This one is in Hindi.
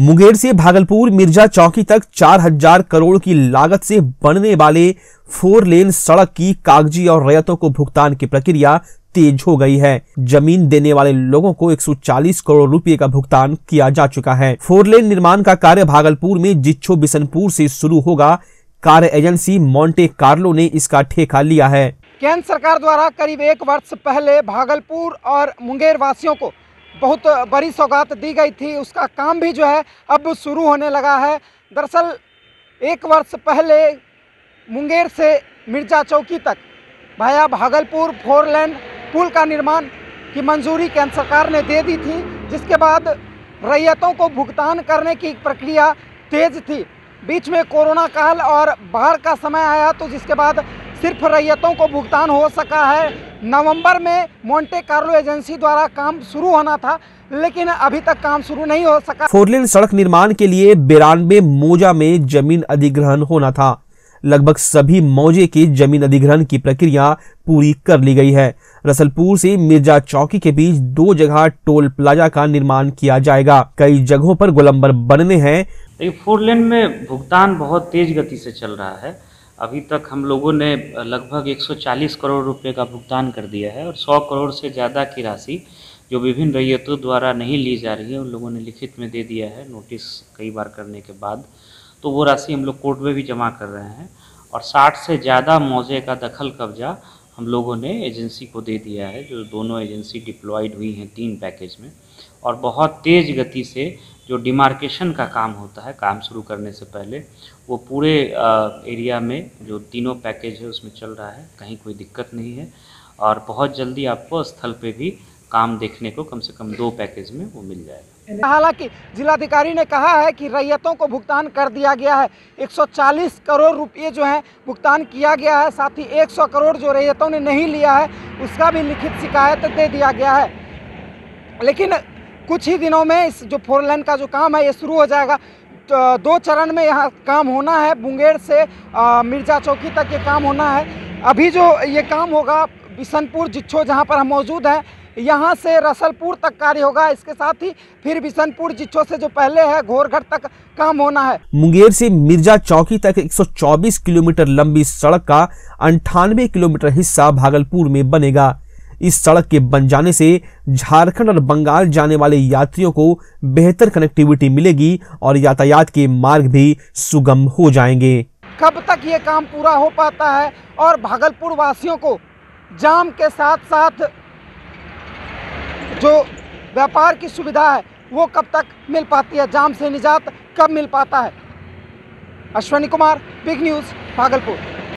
मुंगेर से भागलपुर मिर्जा चौकी तक 4000 करोड़ की लागत से बनने वाले 4 लेन सड़क की कागजी और रियायतों को भुगतान की प्रक्रिया तेज हो गई है। जमीन देने वाले लोगों को 140 करोड़ रुपए का भुगतान किया जा चुका है। 4 लेन निर्माण का कार्य भागलपुर में जिच्छो बिशनपुर से शुरू होगा। कार्य एजेंसी मोंटे कार्लो ने इसका ठेका लिया है। केंद्र सरकार द्वारा करीब 1 वर्ष पहले भागलपुर और मुंगेर वासियों को बहुत बड़ी सौगात दी गई थी, उसका काम भी जो है अब शुरू होने लगा है। दरअसल 1 वर्ष पहले मुंगेर से मिर्जा चौकी तक भाया भागलपुर 4 लेन पुल का निर्माण की मंजूरी केंद्र सरकार ने दे दी थी, जिसके बाद रैयतों को भुगतान करने की प्रक्रिया तेज थी। बीच में कोरोना काल और बाढ़ का समय आया, तो जिसके बाद सिर्फ रैयतों को भुगतान हो सका है। नवंबर में मोंटे कार्लो एजेंसी द्वारा काम शुरू होना था, लेकिन अभी तक काम शुरू नहीं हो सका। 4 लेन सड़क निर्माण के लिए 92 मौजा में जमीन अधिग्रहण होना था। लगभग सभी मौजे की जमीन अधिग्रहण की प्रक्रिया पूरी कर ली गई है। रसलपुर से मिर्जा चौकी के बीच 2 जगह टोल प्लाजा का निर्माण किया जाएगा। कई जगहों पर गोलंबर बनने हैं। 4 लेन में भुगतान बहुत तेज गति से चल रहा है। अभी तक हम लोगों ने लगभग 140 करोड़ रुपए का भुगतान कर दिया है और 100 करोड़ से ज़्यादा की राशि जो विभिन्न रैयतों द्वारा नहीं ली जा रही है, उन लोगों ने लिखित में दे दिया है। नोटिस कई बार करने के बाद तो वो राशि हम लोग कोर्ट में भी जमा कर रहे हैं और 60 से ज़्यादा मौजे का दखल कब्जा हम लोगों ने एजेंसी को दे दिया है। जो दोनों एजेंसी डिप्लॉयड हुई हैं 3 पैकेज में और बहुत तेज़ गति से जो डिमार्केशन का काम होता है, काम शुरू करने से पहले वो पूरे एरिया में जो 3 पैकेज है उसमें चल रहा है। कहीं कोई दिक्कत नहीं है और बहुत जल्दी आपको स्थल पे भी काम देखने को कम से कम 2 पैकेज में वो मिल जाएगा। हालांकि जिलाधिकारी ने कहा है कि रैयतों को भुगतान कर दिया गया है। 140 करोड़ रुपये जो है भुगतान किया गया है, साथ ही 100 करोड़ जो रैयतों ने नहीं लिया है उसका भी लिखित शिकायत दे दिया गया है। लेकिन कुछ ही दिनों में इस जो 4 लेन का जो काम है ये शुरू हो जाएगा। तो 2 चरण में यहाँ काम होना है। मुंगेर से मिर्जा चौकी तक ये काम होना है। अभी जो ये काम होगा बिशनपुर जिच्छो जहाँ पर हम मौजूद हैं, यहाँ से रसलपुर तक कार्य होगा। इसके साथ ही फिर बिशनपुर जिच्छो से जो पहले है घोरघर तक काम होना है। मुंगेर से मिर्जा चौकी तक 124 किलोमीटर लंबी सड़क का 98 किलोमीटर हिस्सा भागलपुर में बनेगा। इस सड़क के बन जाने से झारखंड और बंगाल जाने वाले यात्रियों को बेहतर कनेक्टिविटी मिलेगी और यातायात के मार्ग भी सुगम हो जाएंगे। कब तक ये काम पूरा हो पाता है और भागलपुर वासियों को जाम के साथ साथ जो व्यापार की सुविधा है वो कब तक मिल पाती है, जाम से निजात कब मिल पाता है? Ashwani Kumar, big news, Bhagalpur.